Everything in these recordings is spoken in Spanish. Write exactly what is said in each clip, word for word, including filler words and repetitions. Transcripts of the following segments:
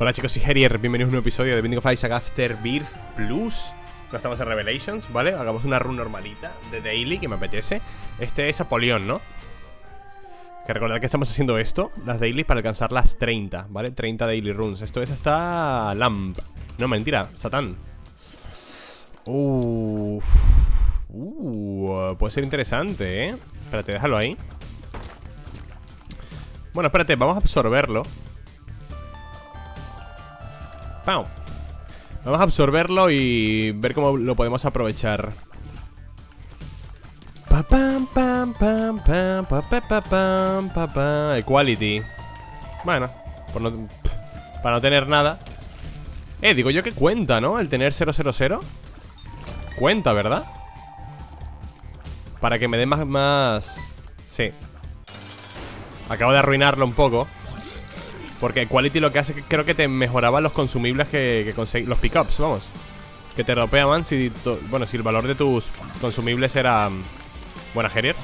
Hola chicos, soy Herier, bienvenidos a un nuevo episodio de The Binding of Isaac Afterbirth Plus. No estamos en Revelations, ¿vale? Hagamos una run normalita de daily, que me apetece. Este es Apolión, ¿no? Que recordad que estamos haciendo esto, las daily, para alcanzar las treinta, ¿vale? treinta daily runs. Esto es hasta Lamp. No, mentira, Satán. Uff. Uh, puede ser interesante, ¿eh? Espérate, déjalo ahí. Bueno, espérate, vamos a absorberlo. Vamos a absorberlo y ver cómo lo podemos aprovechar. Equality. Bueno, por no, para no tener nada. Eh, digo yo que cuenta, ¿no? El tener cero cero cero. Cuenta, ¿verdad? Para que me dé más, más... Sí. Acabo de arruinarlo un poco. Porque Equality lo que hace, creo que te mejoraba los consumibles que, que conseguí. Los pickups, vamos. Que te dropeaban si to, bueno, si el valor de tus consumibles era... Buena Gerier.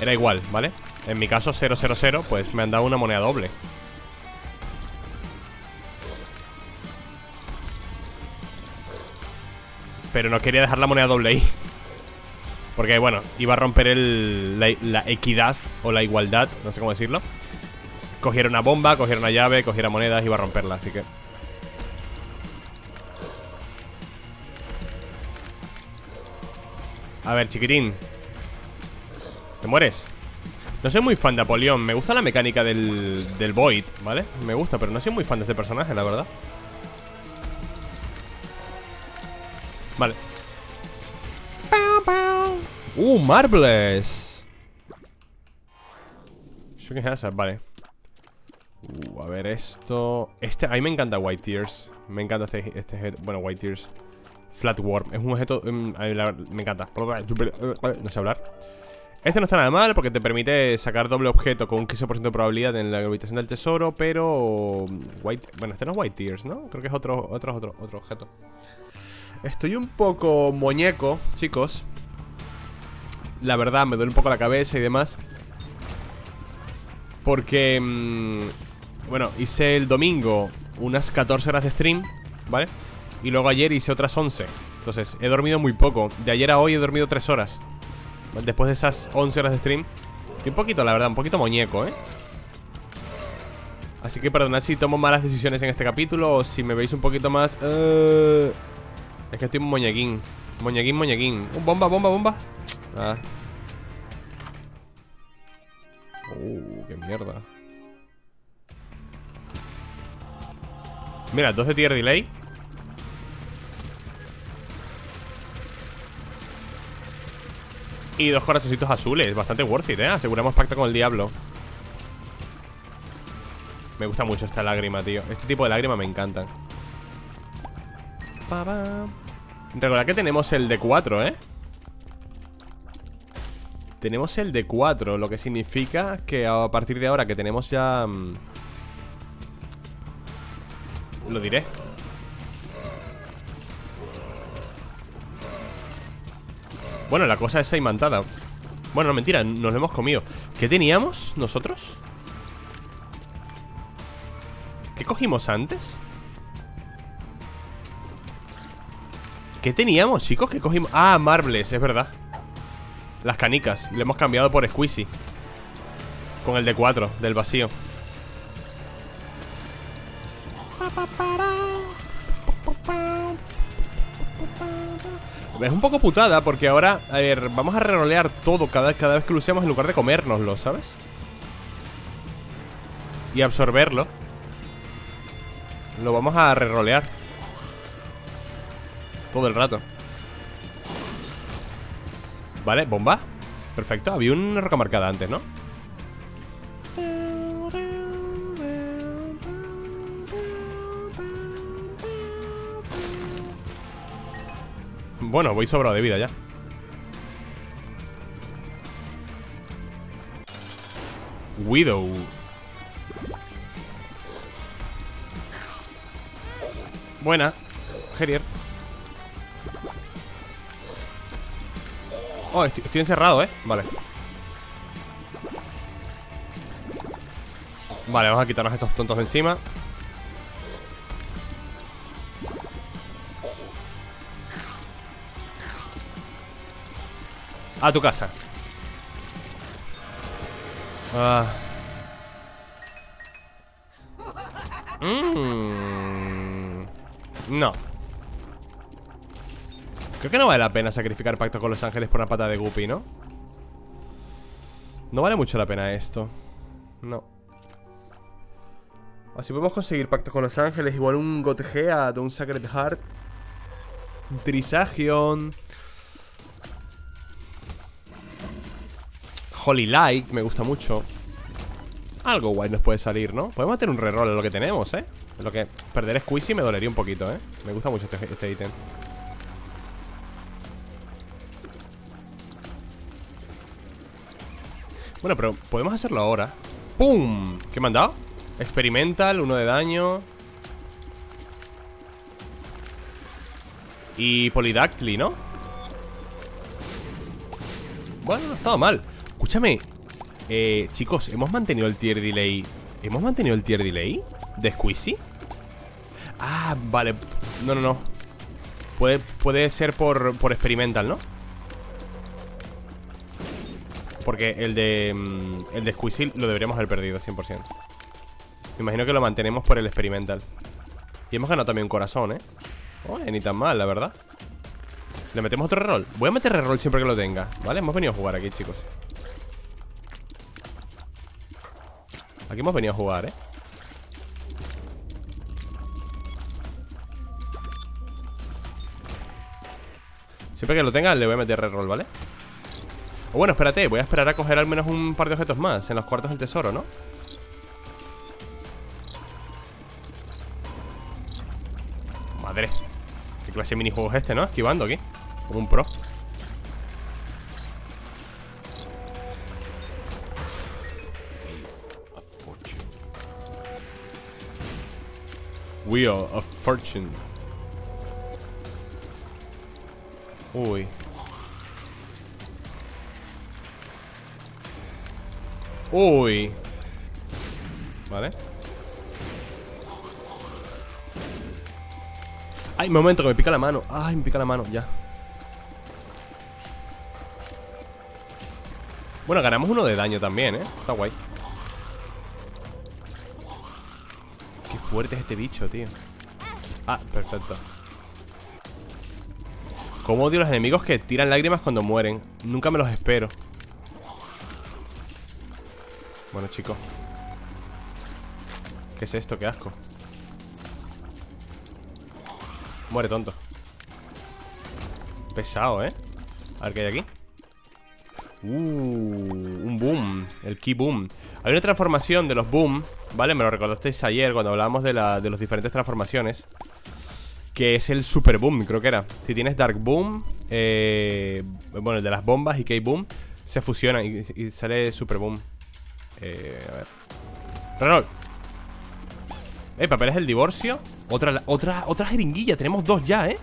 Era igual, ¿vale? En mi caso, cero cero cero, pues me han dado una moneda doble. Pero no quería dejar la moneda doble ahí. Porque, bueno, iba a romper el, la, la equidad o la igualdad, no sé cómo decirlo. Cogiera una bomba, cogiera una llave, cogiera monedas y iba a romperla, así que... A ver, chiquitín. ¿Te mueres? No soy muy fan de Apolión. Me gusta la mecánica del, del Void, ¿vale? Me gusta, pero no soy muy fan de este personaje, la verdad. Vale. Uh, Marbles. Shocking Hazard, vale. Uh, a ver esto. Este, a mí me encanta White Tears. Me encanta este, este objeto. Bueno, White Tears. Flatworm. Es un objeto. Um, la, me encanta. No sé hablar. Este no está nada mal porque te permite sacar doble objeto con un quince por ciento de probabilidad en la habitación del tesoro, pero. White, bueno, este no es White Tears, ¿no? Creo que es otro, otro, otro, otro objeto. Estoy un poco muñeco, chicos. La verdad, me duele un poco la cabeza y demás. Porque, mmm, bueno, hice el domingo unas catorce horas de stream, ¿vale? Y luego ayer hice otras once. Entonces, he dormido muy poco. De ayer a hoy he dormido tres horas. Después de esas once horas de stream. Y un poquito, la verdad, un poquito muñeco, ¿eh? Así que perdonad si tomo malas decisiones en este capítulo o si me veis un poquito más... Uh, es que estoy un muñequín. Muñequín, muñequín. Uh, bomba, bomba, bomba. Ah. Uh, qué mierda. Mira, dos de Tier Delay. Y dos corazoncitos azules. Bastante worth it, ¿eh? Aseguramos pacto con el diablo. Me gusta mucho esta lágrima, tío. Este tipo de lágrima me encantan. Recordad que tenemos el D cuatro, ¿eh? Tenemos el D cuatro, lo que significa que a partir de ahora que tenemos ya... Lo diré. Bueno, la cosa es aimantada. Bueno, no, mentira, nos lo hemos comido. ¿Qué teníamos nosotros? ¿Qué cogimos antes? ¿Qué teníamos, chicos? ¿Qué cogimos? Ah, Marbles, es verdad. Las canicas, le hemos cambiado por Squeezy. Con el D cuatro, del vacío. Es un poco putada porque ahora, a ver, vamos a rerolear todo cada, cada vez que lo usemos en lugar de comérnoslo, ¿sabes? Y absorberlo. Lo vamos a rerolear todo el rato. Vale, bomba. Perfecto, había una roca marcada antes, ¿no? Bueno, voy sobrado de vida ya. Widow. Buena, Herier. Oh, estoy, estoy encerrado, ¿eh? Vale. Vale, vamos a quitarnos estos tontos de encima. A tu casa. Ah. Mm. No. Creo que no vale la pena sacrificar pacto con los ángeles por una pata de Guppy, ¿no? No vale mucho la pena esto. No. Así podemos conseguir pactos con los ángeles. Igual un Godhead, un Sacred Heart, un Trisagion. Holy Like, me gusta mucho. Algo guay nos puede salir, ¿no? Podemos hacer un reroll en lo que tenemos, ¿eh? En lo que perder Squeezy me dolería un poquito, ¿eh? Me gusta mucho este, este ítem. Bueno, pero podemos hacerlo ahora. ¡Pum! ¿Qué me han dado? Experimental, uno de daño. Y Polydactyly, ¿no? Bueno, no ha estado mal. Escúchame, eh, chicos, ¿hemos mantenido el tier delay? ¿Hemos mantenido el tier delay de Squeezy? Ah, vale. No, no, no. Puede, puede ser por, por Experimental, ¿no? Porque el de, el de Squeezy lo deberíamos haber perdido cien por ciento. Me imagino que lo mantenemos por el Experimental. Y hemos ganado también un corazón, ¿eh? Oh, ni tan mal, la verdad. Le metemos otro reroll. Voy a meter reroll siempre que lo tenga, ¿vale? Hemos venido a jugar aquí, chicos. Aquí hemos venido a jugar, ¿eh? Siempre que lo tenga le voy a meter reroll, ¿vale? O bueno, espérate, voy a esperar a coger al menos un par de objetos más en los cuartos del tesoro, ¿no? Madre. ¿Qué clase de minijuego es este, no? Esquivando aquí como un pro. Wheel of Fortune. Uy. Uy. Vale. Ay, momento, que me pica la mano. Ay, me pica la mano, ya. Bueno, ganamos uno de daño también, ¿eh? Está guay. Fuerte es este bicho, tío. Ah, perfecto. Cómo odio los enemigos que tiran lágrimas cuando mueren. Nunca me los espero. Bueno, chicos, ¿qué es esto? Qué asco. Muere, tonto. Pesado, ¿eh? A ver qué hay aquí. Uh, un boom. El key boom. Hay una transformación de los boom, ¿vale? Me lo recordasteis ayer cuando hablábamos de, la, de las diferentes transformaciones. Que es el super boom, creo que era. Si tienes dark boom, eh, bueno, el de las bombas y key boom se fusionan y, y sale super boom. eh, A ver. Reroll. Eh, papeles del divorcio. Otra, otra, otra jeringuilla, tenemos dos ya, ¿eh?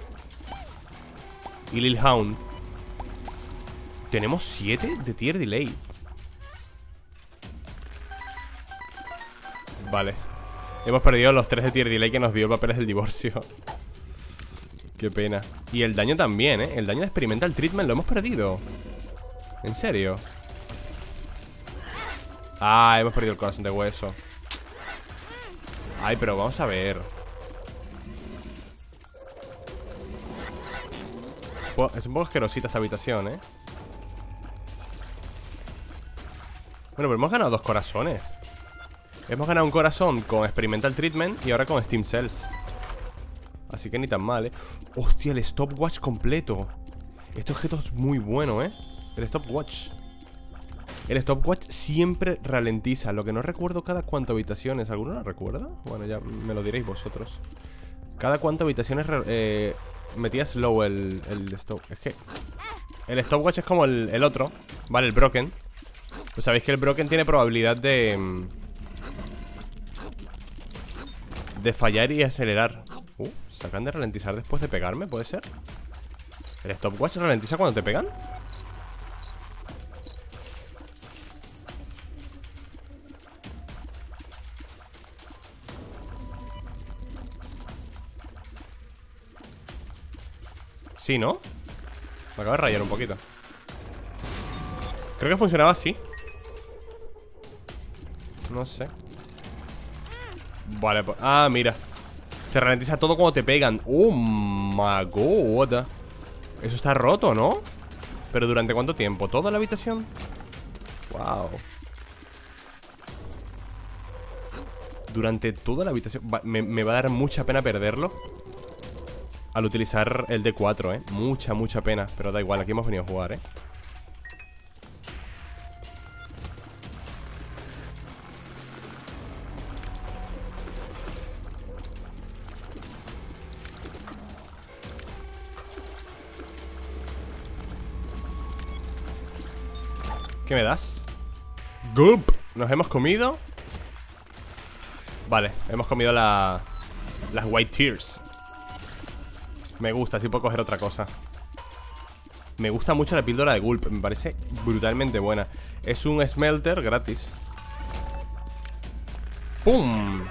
Y Lil Hound. Tenemos siete de tier delay. Vale. Hemos perdido los tres de tier delay que nos dio papeles del divorcio. Qué pena. Y el daño también, ¿eh? El daño de Experimental Treatment lo hemos perdido. ¿En serio? Ah, hemos perdido el corazón de hueso. Ay, pero vamos a ver. Es un poco asquerosita esta habitación, ¿eh? Bueno, pero hemos ganado dos corazones. Hemos ganado un corazón con Experimental Treatment y ahora con Steam Sales. Así que ni tan mal, ¿eh? Hostia, el Stopwatch completo. Este objeto es muy bueno, ¿eh? El Stopwatch. El Stopwatch siempre ralentiza. Lo que no recuerdo cada cuánto habitaciones. ¿Alguno lo recuerda? Bueno, ya me lo diréis vosotros. Cada cuánto habitaciones eh, metía slow el, el Stopwatch. Es que el Stopwatch es como el, el otro, ¿vale? El Broken. Pues sabéis que el Broken tiene probabilidad de De fallar y acelerar. Uh, ¿sacan de ralentizar después de pegarme? ¿Puede ser? ¿El Stopwatch ralentiza cuando te pegan? Sí, ¿no? Me acabo de rayar un poquito. Creo que funcionaba así. No sé. Vale, pues... Ah, mira. Se ralentiza todo cuando te pegan. Oh, my God. Eso está roto, ¿no? ¿Pero durante cuánto tiempo? ¿Toda la habitación? Wow. Durante toda la habitación. Va, me, me va a dar mucha pena perderlo al utilizar el D cuatro, ¿eh? Mucha, mucha pena. Pero da igual, aquí hemos venido a jugar, ¿eh? ¿Qué me das? Gulp. Nos hemos comido. Vale, hemos comido la, las White Tears. Me gusta, así puedo coger otra cosa. Me gusta mucho la píldora de Gulp. Me parece brutalmente buena. Es un smelter gratis. ¡Pum!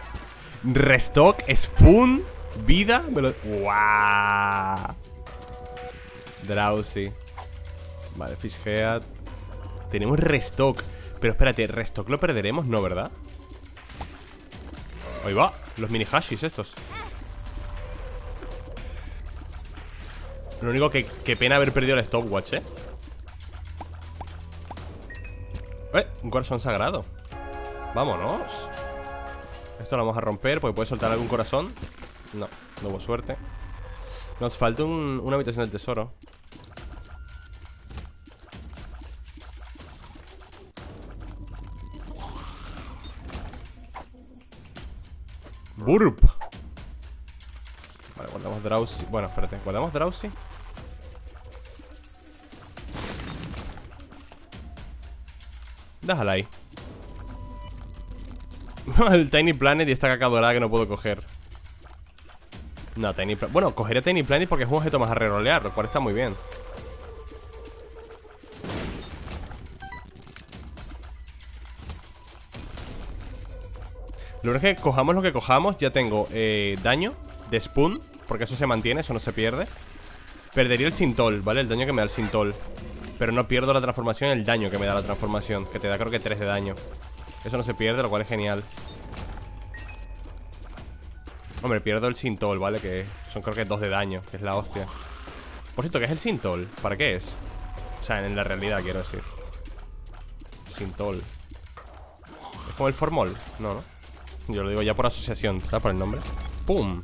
Restock, Spoon, vida. ¡Guau! Drowsy. Vale, Fish Head. Tenemos Restock. Pero espérate, Restock lo perderemos, ¿no? ¿Verdad? Ahí va, los mini hashis estos. Lo único que, que pena haber perdido el stopwatch, ¿eh? Eh, un corazón sagrado. Vámonos. Esto lo vamos a romper porque puede soltar algún corazón. No, no hubo suerte. Nos falta un, una habitación del tesoro. Burp. Vale, guardamos Drowsy. Bueno, espérate, guardamos Drowsy. Déjala ahí. El Tiny Planet y esta caca dorada que no puedo coger. No, Tiny Planet. Bueno, cogeré Tiny Planet porque es un objeto más a rerolear, lo cual está muy bien. Lo bueno es que cojamos lo que cojamos. Ya tengo eh, daño de Spoon, porque eso se mantiene, eso no se pierde. Perdería el Sintol, ¿vale? El daño que me da el Sintol. Pero no pierdo la transformación, el daño que me da la transformación, que te da creo que tres de daño. Eso no se pierde, lo cual es genial. Hombre, pierdo el Sintol, ¿vale? Que son creo que dos de daño, que es la hostia. Por cierto, ¿qué es el Sintol? ¿Para qué es? O sea, en la realidad quiero decir. Sintol. ¿Es como el Formol? No, no. Yo lo digo ya por asociación, ¿sabes? Por el nombre. ¡Pum!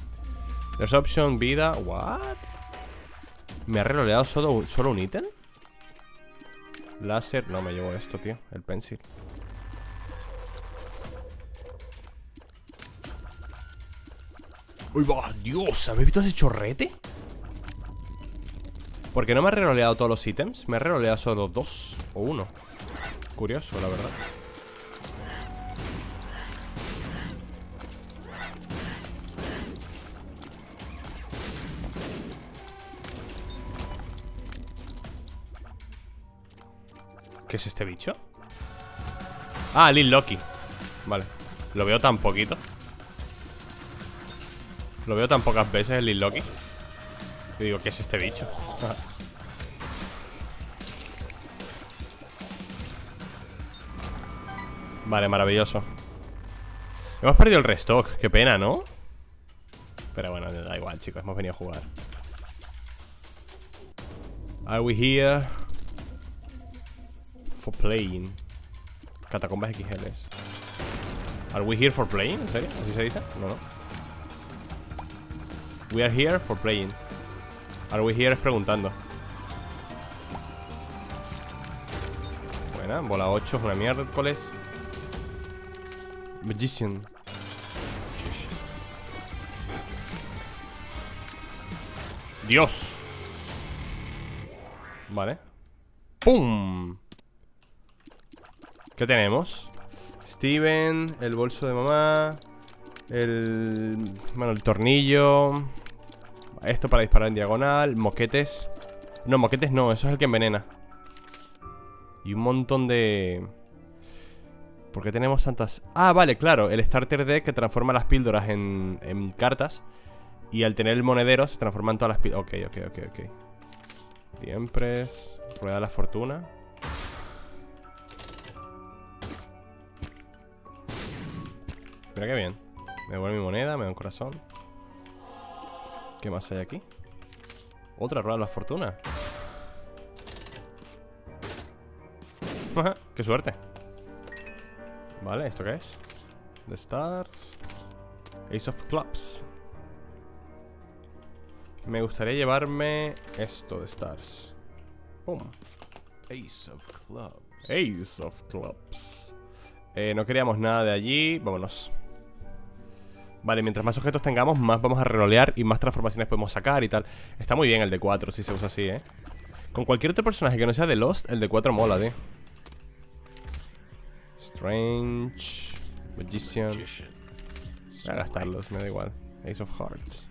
There's option, vida. ¿What? ¿Me ha reloleado solo, solo un ítem? Láser. No, me llevo esto, tío. El pencil. ¡Uy, va! ¡Dios! ¿Habéis visto ese chorrete? ¿Por qué no me ha reloleado todos los ítems? Me ha reloleado solo dos o uno. Curioso, la verdad. ¿Qué es este bicho? Ah, Lil Loki. Vale, lo veo tan poquito. Lo veo tan pocas veces el Lil Loki. Y digo, ¿qué es este bicho? Vale, maravilloso. Hemos perdido el restock, qué pena, ¿no? Pero bueno, da igual, chicos, hemos venido a jugar. Are we here? For playing. Catacombas X L S. Are we here for playing? ¿En serio? ¿Así se dice? No, no. We are here for playing. Are we here es preguntando. Buena, bola ocho es una mierda. ¿Cuál es? Magician. Dios. Vale. ¡Pum! ¿Qué tenemos? Steven, el bolso de mamá. El... Bueno, el tornillo. Esto para disparar en diagonal. Moquetes. No, moquetes no, eso es el que envenena. Y un montón de... ¿Por qué tenemos tantas...? Ah, vale, claro, el starter deck que transforma las píldoras en, en cartas. Y al tener el monedero se transforman todas las píldoras. Ok, ok, ok, ok. Tiempres. Rueda de la fortuna. Mira qué bien. Me devuelve mi moneda, me da un corazón. ¿Qué más hay aquí? Otra rueda de la fortuna. ¡Qué suerte! Vale, ¿esto qué es? The Stars. Ace of Clubs. Me gustaría llevarme esto de Stars. ¡Pum! Ace of Clubs. Ace of Clubs. Eh, no queríamos nada de allí. Vámonos. Vale, mientras más objetos tengamos, más vamos a rerolear y más transformaciones podemos sacar y tal. Está muy bien el D cuatro, si se usa así, ¿eh? Con cualquier otro personaje que no sea de Lost, el D cuatro mola, tío. Strange. Magician. Voy a gastarlos, me da igual. Ace of Hearts.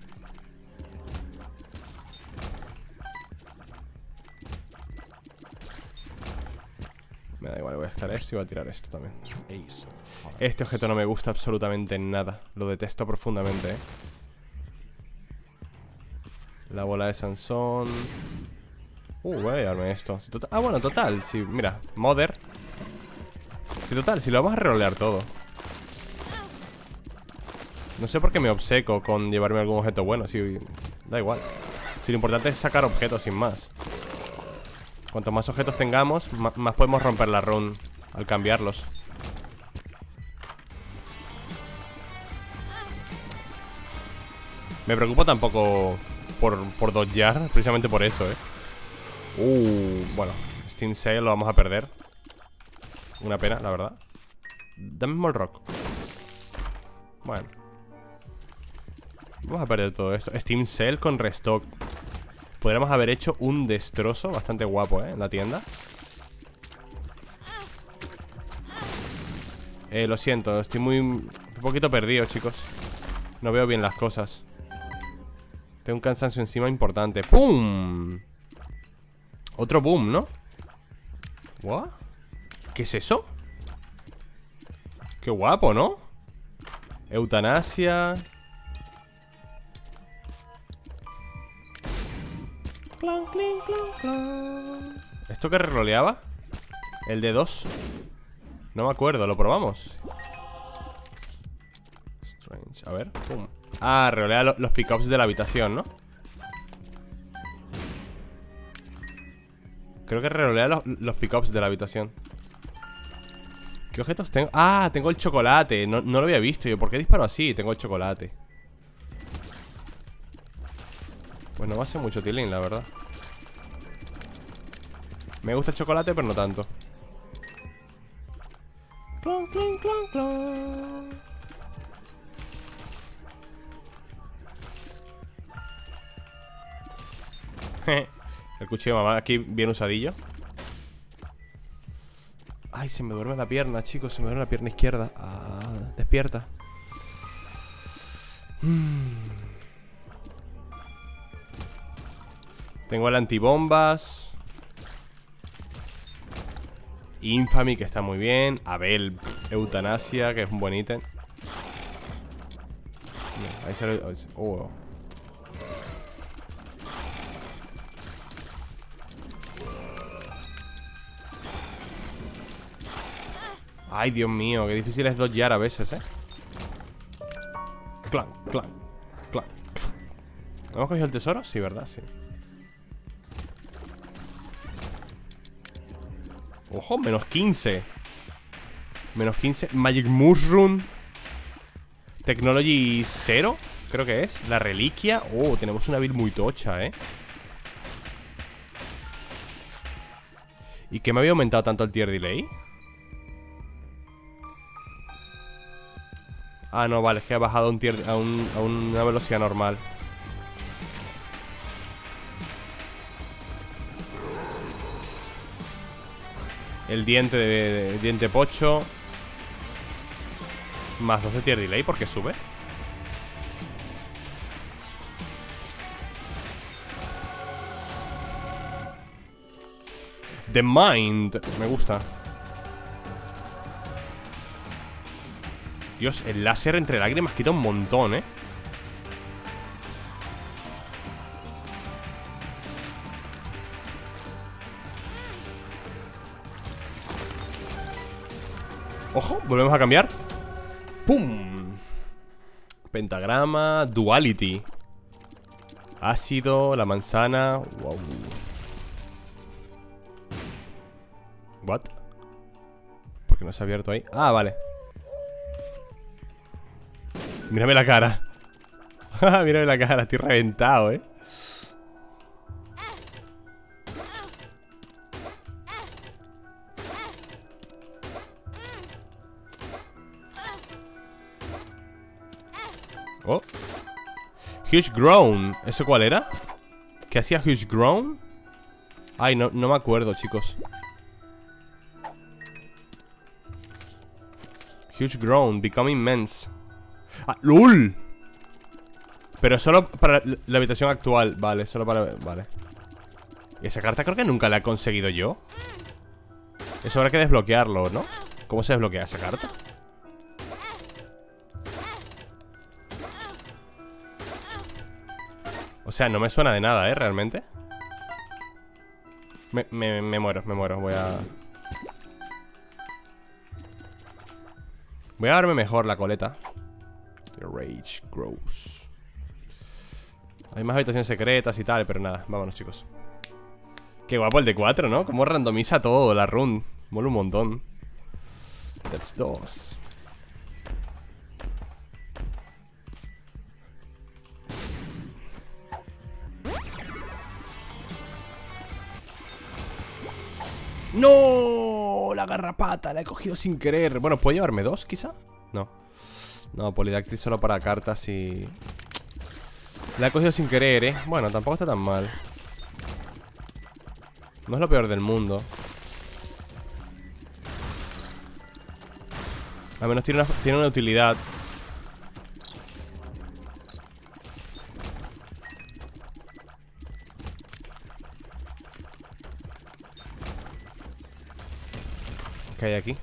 Me da igual, voy a gastar esto y voy a tirar esto también. Este objeto no me gusta absolutamente nada. Lo detesto profundamente, ¿eh? La bola de Sansón. Uh, voy a llevarme esto. Ah, bueno, total, si... Mira, Mother. Si total, si lo vamos a rerolear todo. No sé por qué me obseco con llevarme algún objeto bueno. Si... Da igual. Si lo importante es sacar objetos sin más. Cuantos más objetos tengamos, más podemos romper la run al cambiarlos. Me preocupo tampoco por, por dodgear, precisamente por eso, eh. Uh, bueno, Steam Sale lo vamos a perder. Una pena, la verdad. Dame Small Rock. Bueno. Vamos a perder todo esto. Steam Sale con Restock. Podríamos haber hecho un destrozo bastante guapo, ¿eh? En la tienda. Eh, lo siento, estoy muy... un poquito perdido, chicos. No veo bien las cosas. Tengo un cansancio encima importante. ¡Pum! Otro boom, ¿no? ¿What? ¿Qué es eso? Qué guapo, ¿no? Eutanasia... Clon, clon, clon, clon. ¿Esto que reroleaba? El de dos. No me acuerdo, lo probamos. Strange, a ver. Pum. Ah, rolea lo, los pickups de la habitación, ¿no? Creo que rolea los, los pickups de la habitación. ¿Qué objetos tengo? Ah, tengo el chocolate. No, no lo había visto yo. ¿Por qué disparo así? Tengo el chocolate. Pues no va a ser mucho tilín, la verdad. Me gusta el chocolate, pero no tanto. Clon, clon, clon, clon. El cuchillo de mamá aquí bien usadillo. Ay, se me duerme la pierna, chicos. Se me duerme la pierna izquierda. Ah, despierta. Mmm. Tengo el antibombas. Infamy, que está muy bien. Abel, Eutanasia, que es un buen ítem. Ahí sale... Oh. Ay, Dios mío, qué difícil es dodgear a veces, eh. Clan, clan, clan. ¿Hemos cogido el tesoro? Sí, ¿verdad? Sí. Ojo, menos quince. Menos quince. Magic Mushroom. Technology cero, creo que es. La reliquia. Oh, tenemos una build muy tocha, eh. ¿Y qué me había aumentado tanto el tier delay? Ah, no, vale, es que ha bajado un tier, a, un, a una velocidad normal. El diente de, de, de diente pocho. Más dos de tier delay porque sube. The Mind. Me gusta. Dios, el láser entre lágrimas quita un montón, eh. Ojo, volvemos a cambiar. ¡Pum! Pentagrama, Duality, ácido, la manzana. Wow. What? ¿Por qué no se ha abierto ahí? Ah, vale. Mírame la cara. Mírame la cara, estoy reventado, eh. Oh. Huge Groan. ¿Eso cuál era? ¿Qué hacía Huge Groan? Ay, no, no me acuerdo, chicos. Huge Groan, Become Immense. ¡Ah, LOL! Pero solo para la habitación actual. Vale, solo para... Vale. Y esa carta creo que nunca la he conseguido yo. Eso habrá que desbloquearlo, ¿no? ¿Cómo se desbloquea esa carta? O sea, no me suena de nada, ¿eh? Realmente. Me, me, me muero, me muero. Voy a... Voy a darme mejor la coleta. The Rage Grows. Hay más habitaciones secretas y tal, pero nada. Vámonos, chicos. Qué guapo el de cuatro, ¿no? Como randomiza todo la run. Mola un montón. That's dos. ¡No! La garrapata, la he cogido sin querer. Bueno, ¿puedo llevarme dos, quizá? No. No, polidactil solo para cartas y... La he cogido sin querer, eh. Bueno, tampoco está tan mal. No es lo peor del mundo. Al menos tiene una, tiene una utilidad. ¿Qué hay aquí?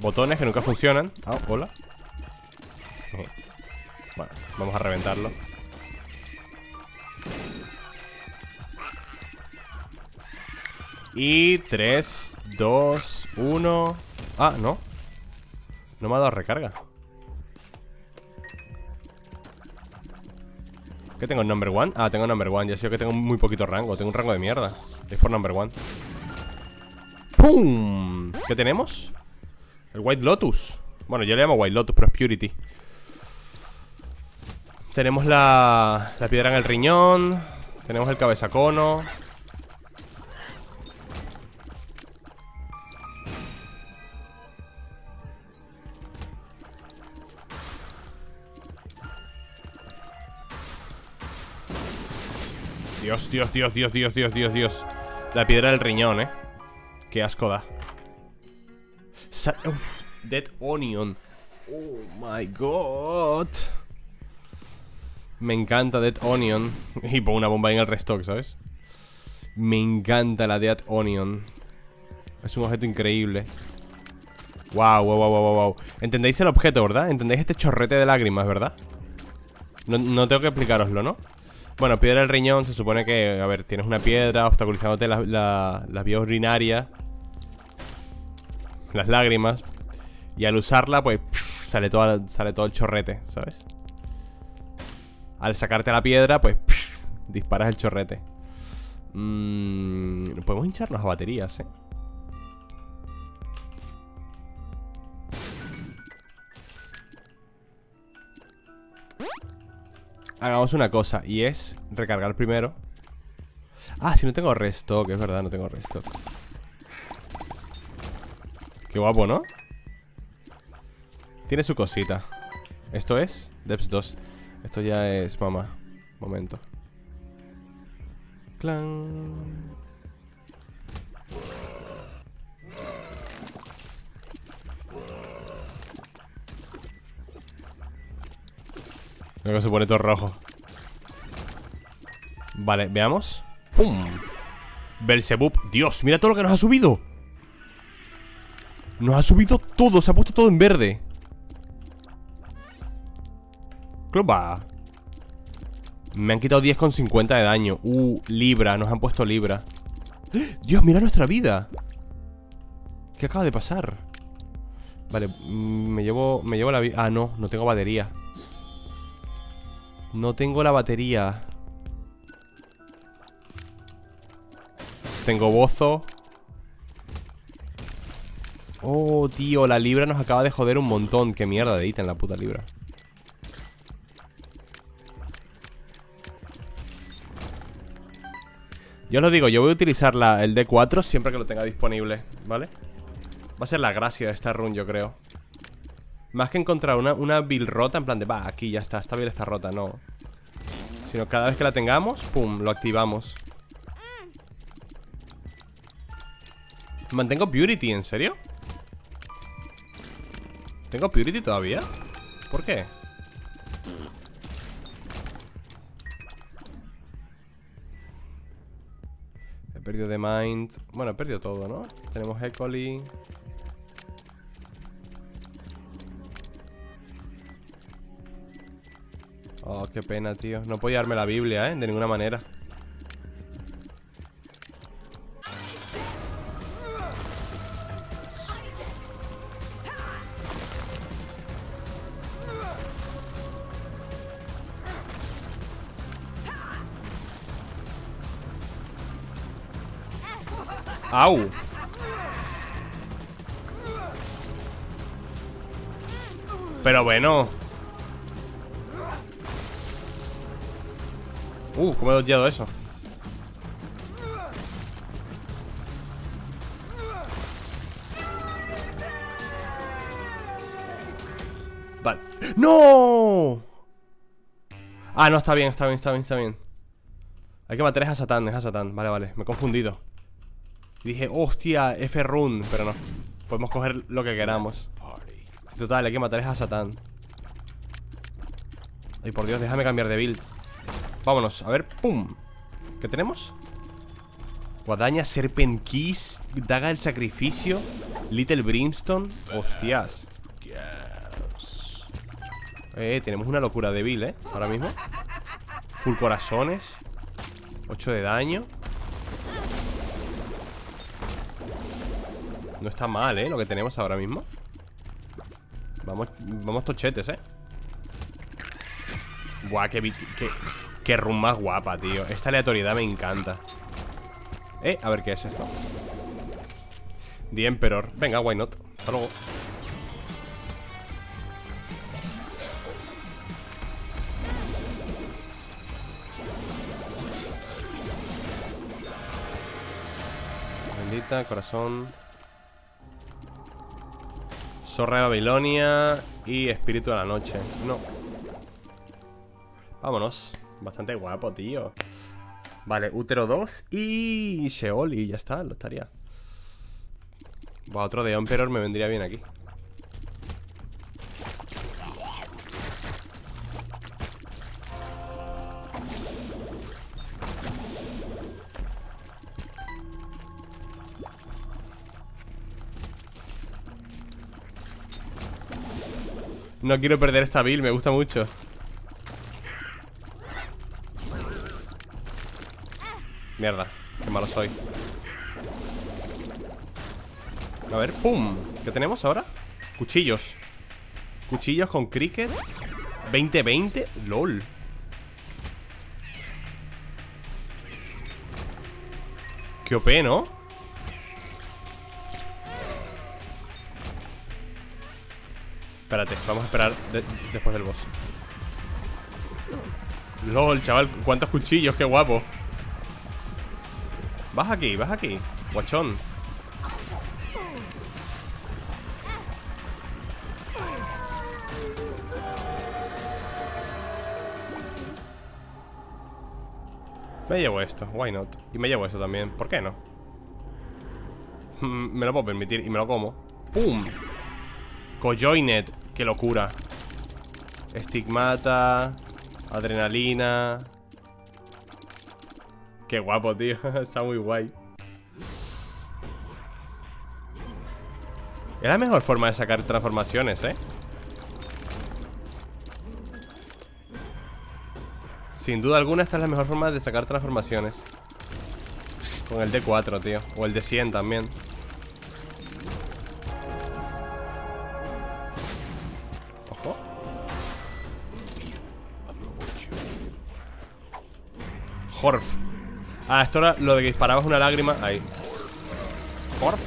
Botones que nunca funcionan. Ah, oh, hola. Bueno, vamos a reventarlo. Y tres, dos, uno. Ah, no. No me ha dado recarga. ¿Qué tengo? ¿Number one? Ah, tengo number one. Ya sé que tengo muy poquito rango. Tengo un rango de mierda. Es por number one. ¡Pum! ¿Qué tenemos? El White Lotus. Bueno, yo le llamo White Lotus, pero es Purity. Tenemos la, la piedra en el riñón. Tenemos el cabezacono. Dios, Dios, Dios, Dios, Dios, Dios, Dios, Dios. La piedra del riñón, eh. Qué asco da. Sa Uf, Dead Onion. Oh my god. Me encanta Dead Onion. Y pongo una bomba ahí en el restock, ¿sabes? Me encanta la Dead Onion. Es un objeto increíble. Wow, wow, wow, wow, wow. Entendéis el objeto, ¿verdad? Entendéis este chorrete de lágrimas, ¿verdad? No, no tengo que explicaroslo, ¿no? Bueno, piedra del riñón, se supone que... A ver, tienes una piedra obstaculizándote la, la, la vía urinaria. Las lágrimas. Y al usarla, pues pff, sale, toda, sale todo el chorrete, ¿sabes? Al sacarte la piedra, pues pff, disparas el chorrete. mm, Podemos hinchar las baterías, ¿eh? Hagamos una cosa, y es recargar primero. Ah, si no tengo restock, es verdad, no tengo restock. Qué guapo, ¿no? Tiene su cosita. Esto es Depths dos. Esto ya es mamá. Momento. Clan. Creo que se pone todo rojo. Vale, veamos. ¡Pum! Belzebub. Dios, mira todo lo que nos ha subido. Nos ha subido todo, se ha puesto todo en verde. ¡Clopa! Me han quitado diez coma cincuenta de daño. Uh, libra, nos han puesto libra. ¡Dios, mira nuestra vida! ¿Qué acaba de pasar? Vale, me llevo, me llevo la... Ah, no, no tengo batería. No tengo la batería. Tengo bozo. Oh, tío, la libra nos acaba de joder un montón. Qué mierda de ítem la puta libra. Yo os lo digo, yo voy a utilizar la, el D cuatro siempre que lo tenga disponible, ¿vale? Va a ser la gracia de esta run, yo creo. Más que encontrar una, una build rota, en plan de, va, aquí ya está, esta build está rota, no. Sino cada vez que la tengamos, pum, lo activamos. Mantengo Purity, ¿en serio? ¿Tengo Purity todavía? ¿Por qué? He perdido The Mind. Bueno, he perdido todo, ¿no? Tenemos Equality. Oh, qué pena, tío. No podía darme la Biblia, ¿eh? De ninguna manera. ¡Au! Pero bueno. Uh, ¿cómo he dodgeado eso? Vale. ¡No! Ah, no, está bien, está bien, está bien, está bien. Hay que matar a Satán, es a Satán. Vale, vale, me he confundido. Dije, hostia, F-Run. Pero no, podemos coger lo que queramos. Total, hay que matar a Satán. Ay, por Dios, déjame cambiar de build. Vámonos, a ver, pum. ¿Qué tenemos? Guadaña, Serpent Kiss, Daga del Sacrificio, Little Brimstone. Hostias. Eh, tenemos una locura de build, eh, ahora mismo. Full corazones, ocho de daño. No está mal, ¿eh? Lo que tenemos ahora mismo. Vamos, vamos tochetes, ¿eh? Buah, qué, qué, qué run más guapa, tío. Esta aleatoriedad me encanta. Eh, a ver qué es esto. The Emperor. Venga, why not. Hasta luego. Bendita, corazón. Zorra de Babilonia y Espíritu de la Noche. No. Vámonos. Bastante guapo, tío. Vale, Útero dos y Sheol y ya está, lo estaría. Buah, otro de Emperor me vendría bien aquí. No quiero perder esta build, me gusta mucho. Mierda, qué malo soy. A ver, ¡pum! ¿Qué tenemos ahora? Cuchillos. Cuchillos con cricket. veinte veinte, LOL. Qué O P, ¿no? Espérate, vamos a esperar de después del boss. LOL, chaval, cuántos cuchillos, qué guapo. Baja aquí, baja aquí, guachón. Me llevo esto, why not. Y me llevo esto también, ¿por qué no? Me lo puedo permitir y me lo como. ¡Pum! Cojoinet, qué locura. Estigmata. Adrenalina. Qué guapo, tío. Está muy guay. Es la mejor forma de sacar transformaciones, eh. Sin duda alguna, esta es la mejor forma de sacar transformaciones. Con el D cuatro, tío. O el D cien también. Horf. Ah, esto era lo de que disparabas una lágrima. Ahí. Horf.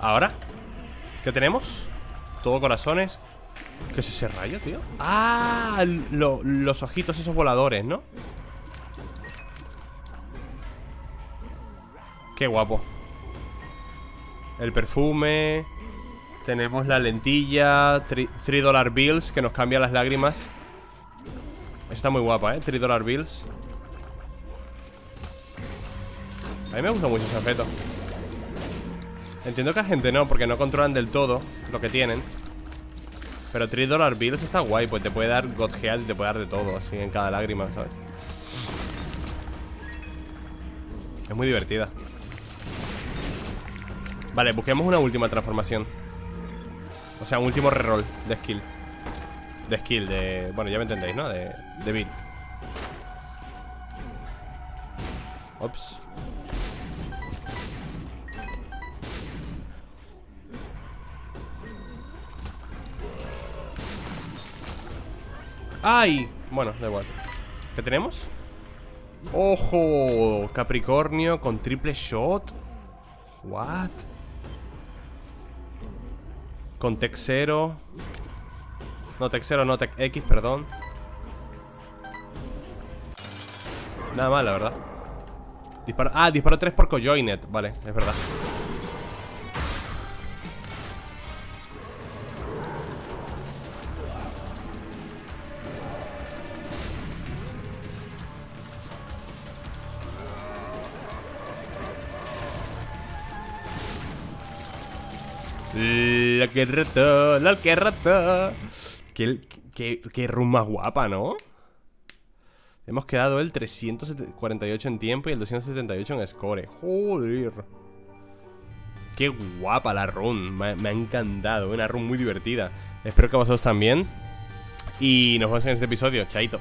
Ahora, ¿qué tenemos? Todo corazones. ¿Qué es ese rayo, tío? Ah, lo, los ojitos esos voladores, ¿no? Qué guapo. El perfume. Tenemos la lentilla tres dólares bills, que nos cambia las lágrimas. Está muy guapa, ¿eh? tres dólares bills. A mí me gusta mucho ese objeto. Entiendo que a gente no, porque no controlan del todo lo que tienen. Pero tres dólares bills está guay, pues te puede dar Godhead, te puede dar de todo, así en cada lágrima, ¿sabes? Es muy divertida. Vale, busquemos una última transformación. O sea, un último reroll de skill. De skill, de... Bueno, ya me entendéis, ¿no? De, de build. Ops. ¡Ay! Bueno, da igual. ¿Qué tenemos? ¡Ojo! Capricornio con triple shot. ¿What? Con tech cero. No, tech cero, no, tech X, perdón. Nada mal, la verdad. Disparo. Ah, disparo tres por cojoinet. Vale, es verdad. La que rata, la que rata. Qué, qué, qué run más guapa, ¿no? Hemos quedado el trescientos cuarenta y ocho en tiempo y el doscientos setenta y ocho en score. Joder. Qué guapa la run. Me, me ha encantado. Una run muy divertida. Espero que vosotros también. Y nos vemos en este episodio. Chaito.